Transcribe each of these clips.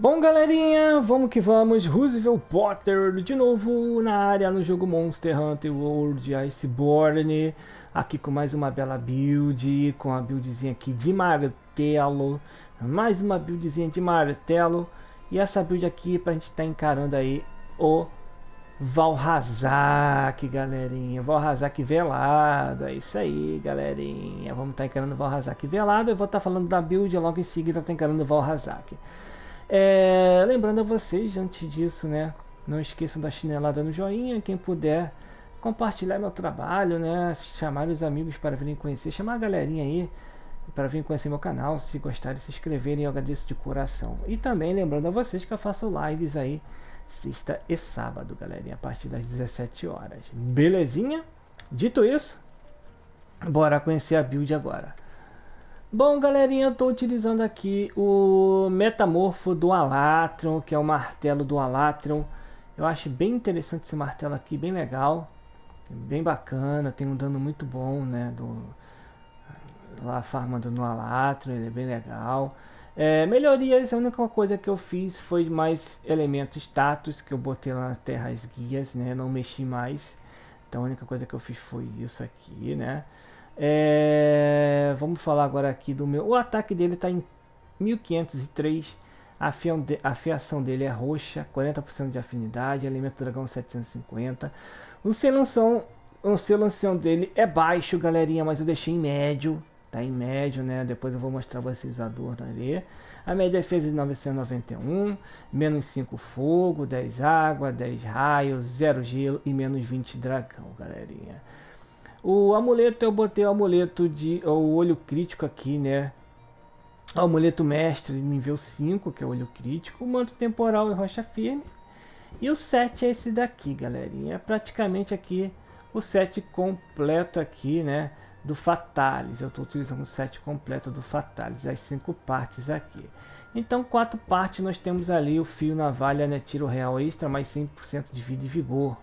Bom, galerinha, vamos que vamos. Roosevelt Potter de novo na área no jogo Monster Hunter World Iceborne. Aqui com mais uma bela build, com a buildzinha aqui de martelo. Mais uma buildzinha de martelo. E essa build aqui pra gente tá encarando aí o Vaal Hazak, galerinha. Vaal Hazak velado, é isso aí, galerinha. Vamos tá encarando o Vaal Hazak velado. Eu vou tá falando da build logo em seguida tá encarando o Vaal Hazak. Lembrando a vocês, antes disso, né, não esqueçam da chinelada no joinha. Quem puder compartilhar meu trabalho, né, chamar os amigos para virem conhecer, chamar a galerinha aí para virem conhecer meu canal. Se gostarem, se inscreverem, eu agradeço de coração. E também lembrando a vocês que eu faço lives aí sexta e sábado, galerinha, a partir das 17 horas. Belezinha? Dito isso, bora conhecer a build agora. Bom, galerinha, eu estou utilizando aqui o metamorfo do Alatron, que é o martelo do Alatron. Eu acho bem interessante esse martelo aqui, bem legal, bem bacana, tem um dano muito bom, né, lá farmando no Alatron, ele é bem legal. Melhorias, a única coisa que eu fiz foi mais elementos status, que eu botei lá nas terras guias, né, não mexi mais. Então a única coisa que eu fiz foi isso aqui, né. Vamos falar agora aqui do meu. O ataque dele está em 1503. A fiação dele é roxa, 40% de afinidade. Elemento dragão 750. O selo ancião dele é baixo, galerinha, mas eu deixei em médio. Tá em médio, né? Depois eu vou mostrar vocês a dor ali. A minha defesa de 991, menos 5 fogo, 10 água, 10 raios, 0 gelo e menos 20 dragão, galerinha. O amuleto, eu botei o amuleto de o olho crítico aqui, né? O amuleto mestre nível 5, que é o olho crítico. O manto temporal e rocha firme. E o 7 é esse daqui, galerinha. É praticamente aqui o 7 completo aqui, né? Do Fatalis. Eu estou utilizando o 7 completo do Fatalis, as 5 partes aqui. Então, 4 partes nós temos ali o fio, navalha, né? Tiro real extra, mais 100% de vida e vigor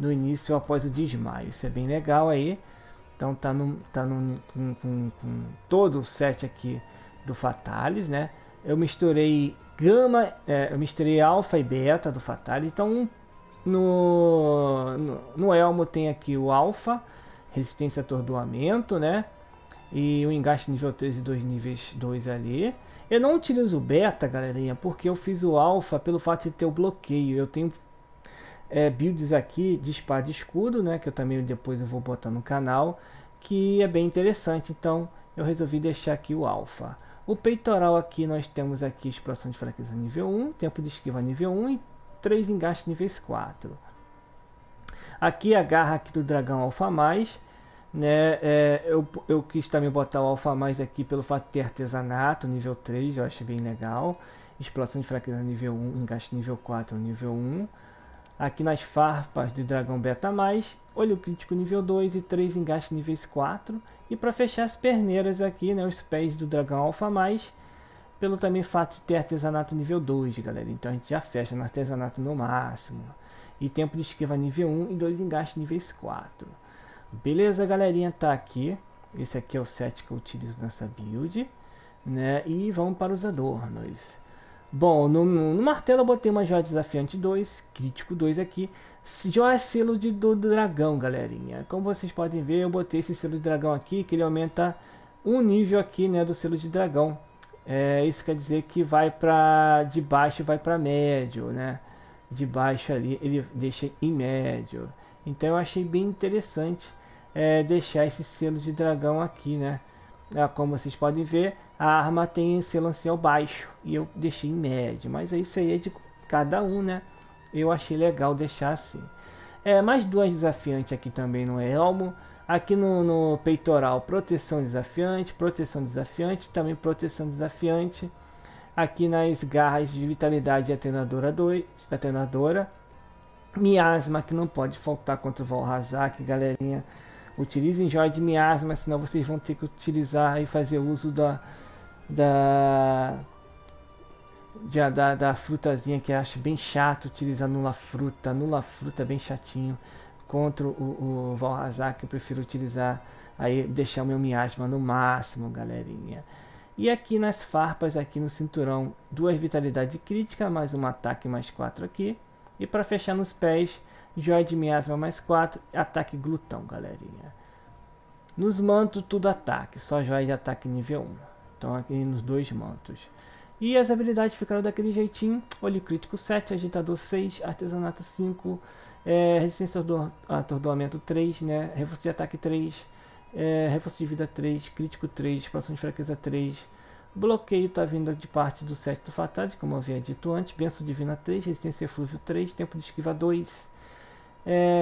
no início após o desmaio. Isso é bem legal aí. Então tá com todo o set aqui do Fatalis, né? Eu misturei gama, eu misturei alfa e beta do Fatalis. Então no elmo tem aqui o alfa, resistência a atordoamento, né? E o engaste nível 3 e dois níveis 2 ali. Eu não utilizo o beta, galerinha, porque eu fiz o alfa pelo fato de ter o bloqueio. Eu tenho builds aqui de espada e escudo, né, que eu também depois eu vou botar no canal, que é bem interessante. Então eu resolvi deixar aqui o alfa. O peitoral aqui nós temos aqui exploração de fraqueza nível 1, tempo de esquiva nível 1 e 3 engastes níveis 4. Aqui a garra aqui do dragão alfa mais, né, eu quis também botar o alfa mais aqui pelo fato de ter artesanato nível 3, eu acho bem legal. Exploração de fraqueza nível 1, engaste nível 4, nível 1. Aqui nas farpas do dragão beta mais, olho crítico nível 2 e 3 engastes níveis 4. E para fechar as perneiras aqui, né, os pés do dragão alfa mais, pelo também fato de ter artesanato nível 2, galera. Então a gente já fecha no artesanato no máximo. E tempo de esquiva nível 1 e 2 engastes níveis 4. Beleza, galerinha, tá aqui. Esse aqui é o set que eu utilizo nessa build, né? E vamos para os adornos. Bom, no martelo eu botei uma joia desafiante 2, crítico 2 aqui, joia selo do dragão, galerinha. Como vocês podem ver, eu botei esse selo de dragão aqui, que ele aumenta um nível aqui, né, do selo de dragão. Isso quer dizer que vai para de baixo, vai para médio, né? De baixo ali, ele deixa em médio. Então eu achei bem interessante deixar esse selo de dragão aqui, né? Como vocês podem ver, a arma tem selo ancião baixo e eu deixei em médio, mas isso aí é de cada um, né? Eu achei legal deixar assim. Mais duas desafiantes aqui também no elmo. Aqui no peitoral, proteção desafiante, também proteção desafiante. Aqui nas garras de vitalidade atenadora 2, atenadora. Miasma, que não pode faltar contra o Vaal Hazak, galerinha. Utilizem joia de miasma, senão vocês vão ter que utilizar e fazer uso da frutazinha, que eu acho bem chato utilizar nula fruta, bem chatinho contra o Vaal Hazak. Eu prefiro utilizar aí, deixar o meu miasma no máximo, galerinha. E aqui nas farpas, aqui no cinturão, 2 vitalidade crítica, mais um ataque, mais 4 aqui. E para fechar nos pés, joia de miasma, mais 4, ataque glutão, galerinha. Nos mantos, tudo ataque, só joia de ataque nível 1. Então aqui nos dois mantos. E as habilidades ficaram daquele jeitinho. Olho crítico 7, agitador 6, artesanato 5, resistência do atordoamento 3, né? Reforço de ataque 3. Reforço de vida 3, crítico 3, expansão de fraqueza 3, bloqueio está vindo de parte do 7 do Fatalis, como eu havia dito antes, benção divina 3, resistência eflúvio 3, tempo de esquiva 2,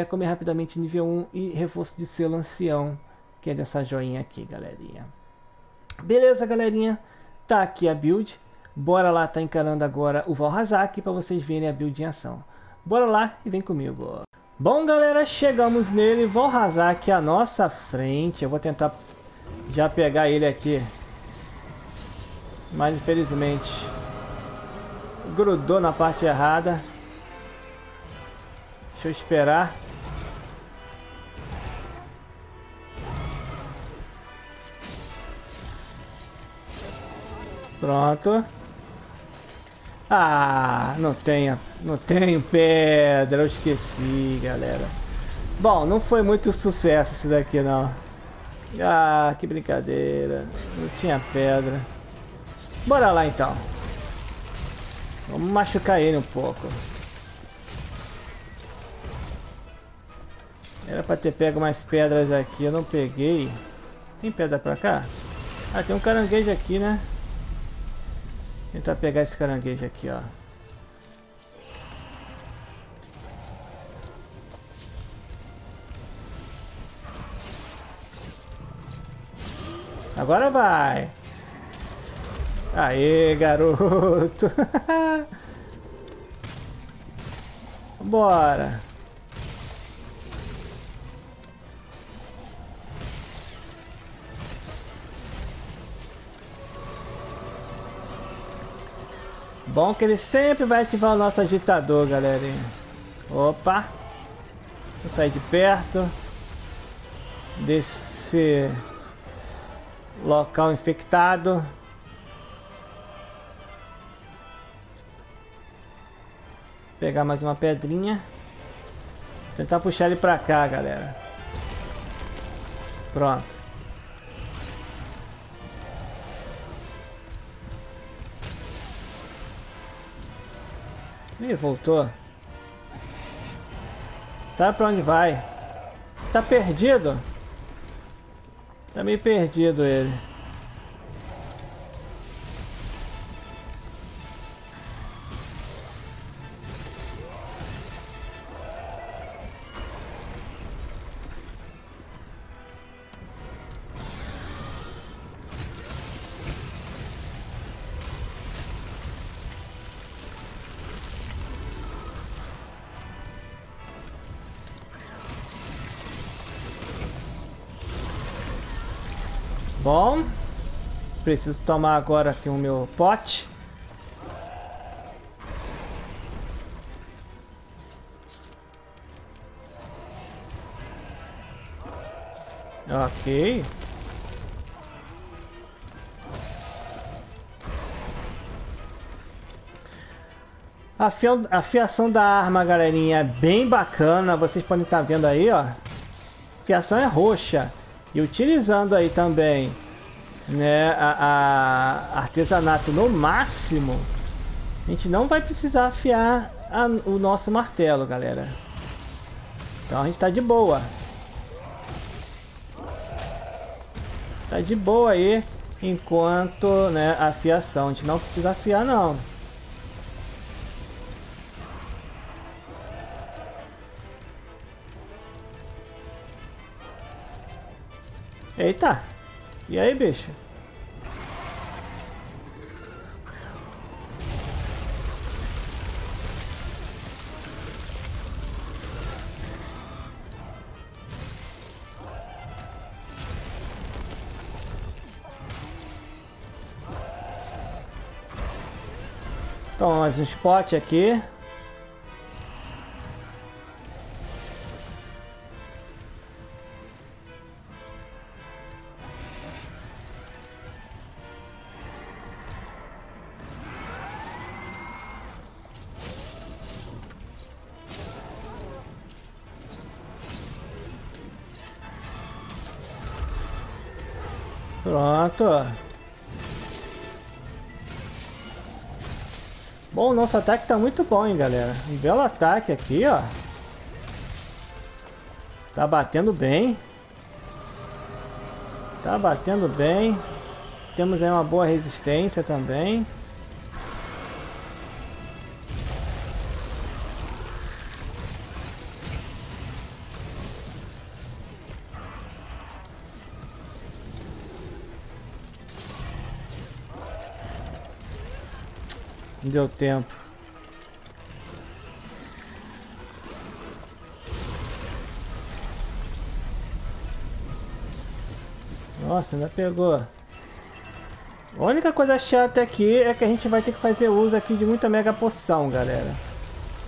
comer rapidamente nível 1 e reforço de selo ancião, que é dessa joinha aqui, galerinha. Beleza, galerinha, tá aqui a build, bora lá, tá encarando agora o Vaal Hazak para vocês verem a build em ação. Bora lá e vem comigo. Bom, galera, chegamos nele, Vaal Hazak aqui à nossa frente. Eu vou tentar já pegar ele aqui, mas infelizmente grudou na parte errada. Deixa eu esperar. Pronto. Ah, não tenho pedra, eu esqueci, galera. Bom, não foi muito sucesso isso daqui não. Ah, que brincadeira, não tinha pedra. Bora lá então. Vamos machucar ele um pouco. Era pra ter pego mais pedras aqui, eu não peguei. Tem pedra pra cá? Ah, tem um caranguejo aqui, né? Tentar pegar esse caranguejo aqui, ó. Agora vai! Aê, garoto! Bora! Bom que ele sempre vai ativar o nosso agitador, galerinha. Opa! Vou sair de perto desse local infectado. Pegar mais uma pedrinha. Tentar puxar ele pra cá, galera. Pronto. Ih, voltou. Sabe pra onde vai? Você tá perdido? Tá meio perdido ele. Bom, preciso tomar agora aqui o meu pote. Ok. A fiação da arma, galerinha, é bem bacana. Vocês podem estar vendo aí, ó. A fiação é roxa. E utilizando aí também, né, a artesanato no máximo, a gente não vai precisar afiar o nosso martelo, galera. Então a gente tá de boa. Tá de boa aí, enquanto, né, a afiação. A gente não precisa afiar, não. Eita! E aí, bicho? Toma mais um spot aqui. Pronto. Bom, nosso ataque tá muito bom, hein, galera. Um belo ataque aqui, ó. Tá batendo bem. Tá batendo bem. Temos aí uma boa resistência também. Não deu tempo. Nossa, ainda pegou. A única coisa chata aqui é que a gente vai ter que fazer uso aqui de muita mega poção, galera.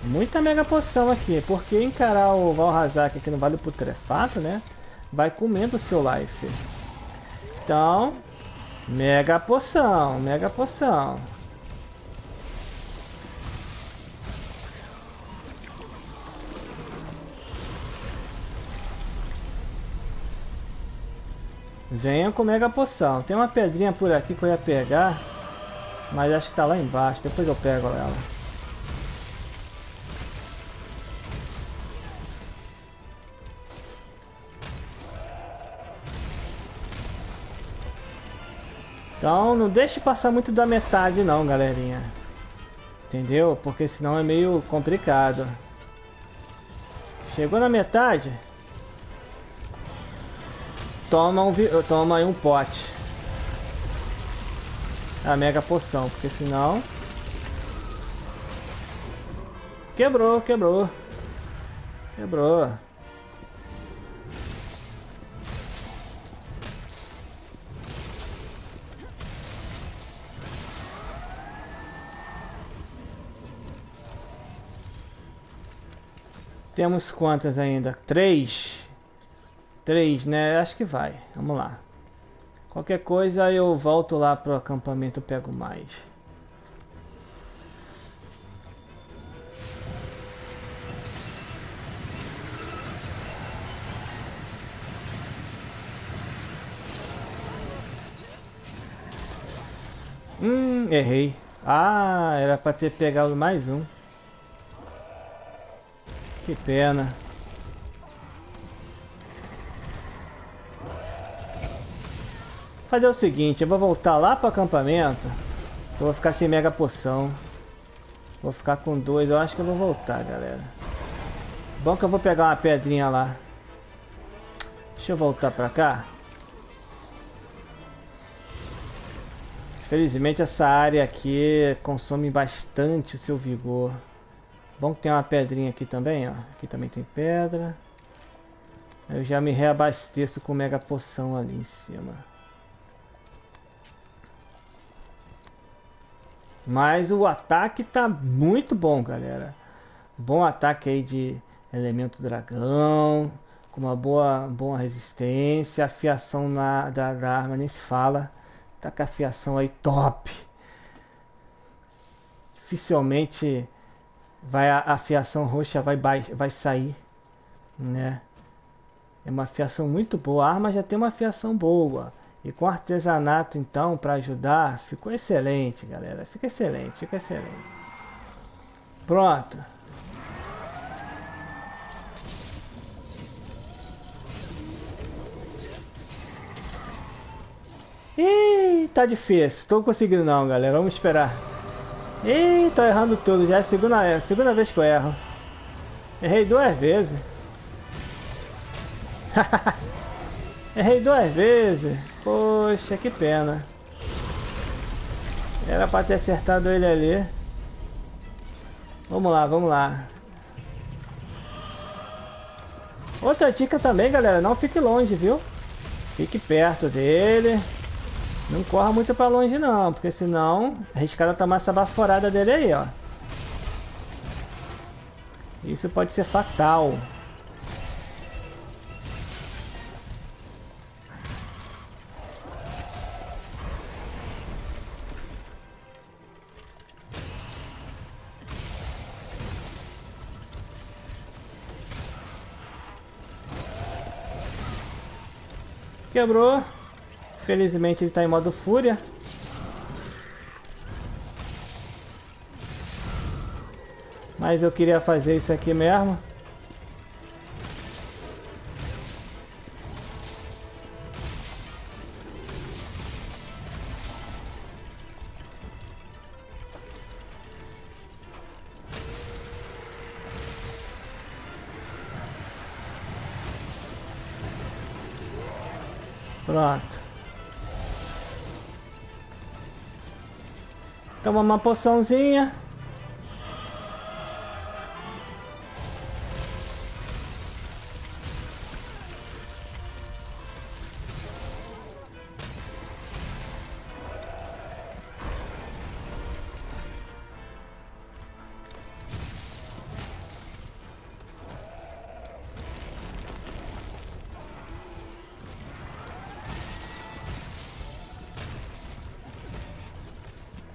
Muita mega poção aqui, porque encarar o Vaal Hazak aqui no Vale Putrefato, né? Vai comendo o seu life. Então, mega poção, mega poção. Venham com mega poção. Tem uma pedrinha por aqui que eu ia pegar, mas acho que tá lá embaixo. Depois eu pego ela. Então não deixe passar muito da metade não, galerinha. Entendeu? Porque senão é meio complicado. Chegou na metade... Toma aí um pote. A mega poção, porque senão... Quebrou, quebrou. Quebrou. Temos quantas ainda? 3. 3, né? Acho que vai. Vamos lá. Qualquer coisa eu volto lá pro acampamento, eu pego mais. Errei. Ah, era pra ter pegado mais um. Que pena. Fazer o seguinte, eu vou voltar lá pro acampamento. Eu vou ficar sem mega poção. Vou ficar com 2, eu acho que eu vou voltar, galera. Bom que eu vou pegar uma pedrinha lá. Deixa eu voltar pra cá. Felizmente essa área aqui consome bastante o seu vigor. Bom que tem uma pedrinha aqui também, ó. Aqui também tem pedra. Eu já me reabasteço com mega poção ali em cima. Mas o ataque tá muito bom, galera. Bom ataque aí de elemento dragão, com uma boa resistência. Afiação da arma nem se fala. Tá com a afiação aí top. Dificilmente vai a afiação roxa vai sair, né? É uma afiação muito boa. A arma já tem uma afiação boa. E com artesanato, então, para ajudar, ficou excelente, galera. Fica excelente, fica excelente. Pronto. Ih, tá difícil. Tô conseguindo não, galera. Vamos esperar. Ih, tô errando tudo. Já é a segunda vez que eu erro. Errei 2 vezes. Errei 2 vezes. Poxa, que pena. Era pra ter acertado ele ali. Vamos lá, vamos lá. Outra dica também, galera. Não fique longe, viu? Fique perto dele. Não corra muito pra longe não, porque senão arriscada tomar essa baforada dele aí, ó. Isso pode ser fatal. Quebrou. Felizmente ele tá em modo fúria. Mas eu queria fazer isso aqui mesmo. Pronto. Toma uma poçãozinha.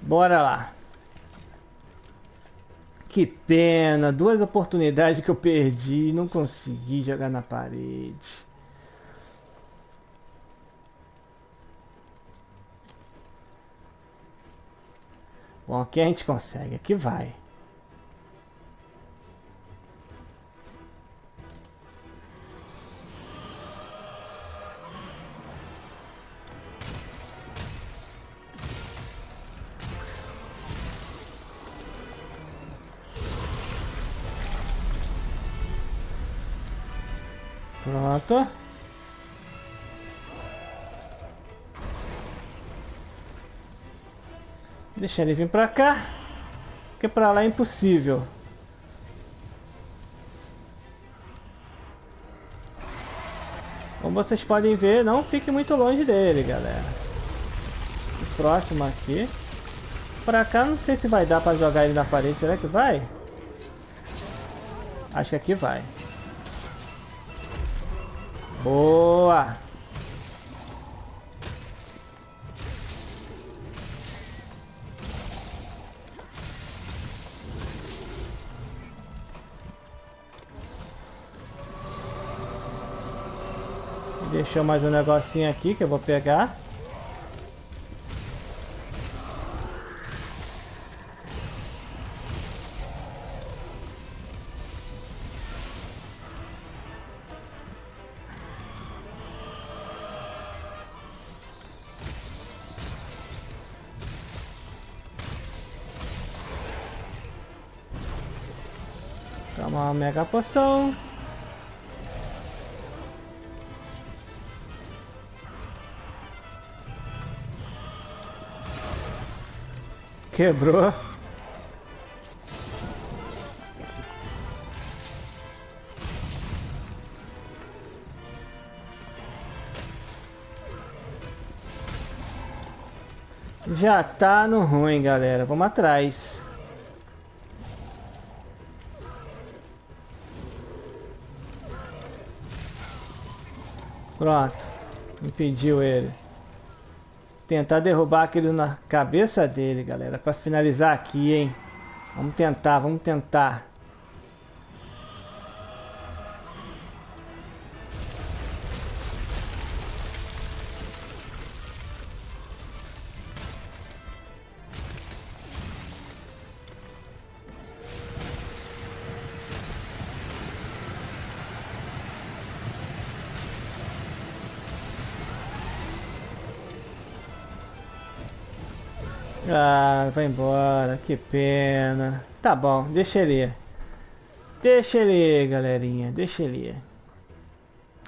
Bora lá. Que pena. Duas oportunidades que eu perdi. Não consegui jogar na parede. Bom, aqui a gente consegue. Aqui vai. Pronto. Deixa ele vir pra cá, porque pra lá é impossível. Como vocês podem ver, não fique muito longe dele, galera. O próximo aqui. Pra cá não sei se vai dar pra jogar ele na parede. Será que vai? Acho que aqui vai. Boa! Deixou mais um negocinho aqui que eu vou pegar. Uma mega poção. Quebrou. Já tá no ruim, galera. Vamos atrás. Pronto, impediu ele. Tentar derrubar aquilo na cabeça dele, galera, pra finalizar aqui, hein. Vamos tentar, vamos tentar. Ah, vai embora, que pena. Tá bom, deixa ele ir. Deixa ele ir, galerinha, deixa ele ir.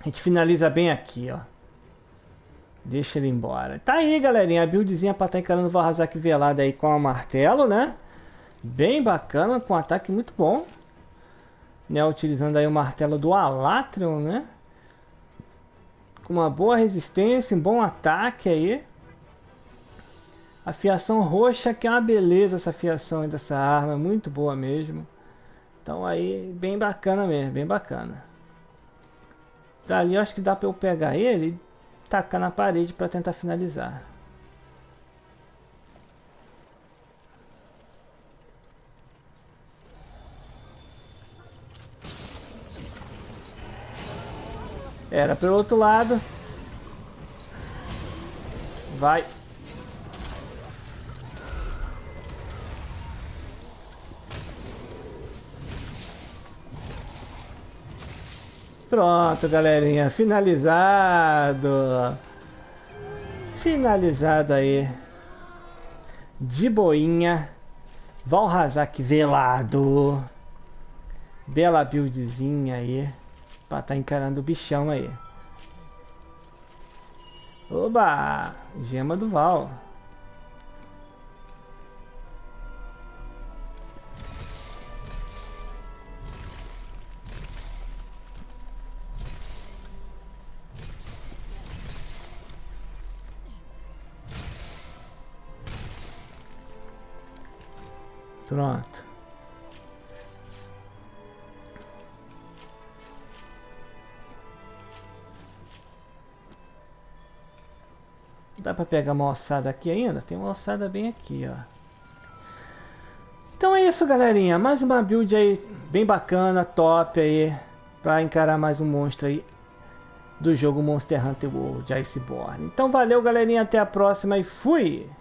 A gente finaliza bem aqui, ó. Deixa ele embora. Tá aí, galerinha, a buildzinha pra tá encarando o Vaal Hazak velado aí com a martelo, né? Bem bacana, com um ataque muito bom, né? Utilizando aí o martelo do Alatron, né? Com uma boa resistência, um bom ataque aí. A fiação roxa, que é uma beleza essa fiação dessa arma, muito boa mesmo. Então aí, bem bacana mesmo, bem bacana. Dali eu acho que dá pra eu pegar ele e tacar na parede pra tentar finalizar. Era pelo outro lado. Vai. Pronto, galerinha. Finalizado. Finalizado aí. De boinha. Vaal Hazak velado. Bela buildzinha aí. Pra tá encarando o bichão aí. Oba! Gema do Vaal. Pronto. Dá pra pegar uma ossada aqui ainda? Tem uma ossada bem aqui, ó. Então é isso, galerinha. Mais uma build aí bem bacana, top aí. Pra encarar mais um monstro aí do jogo Monster Hunter World Iceborne. Então valeu, galerinha. Até a próxima e fui!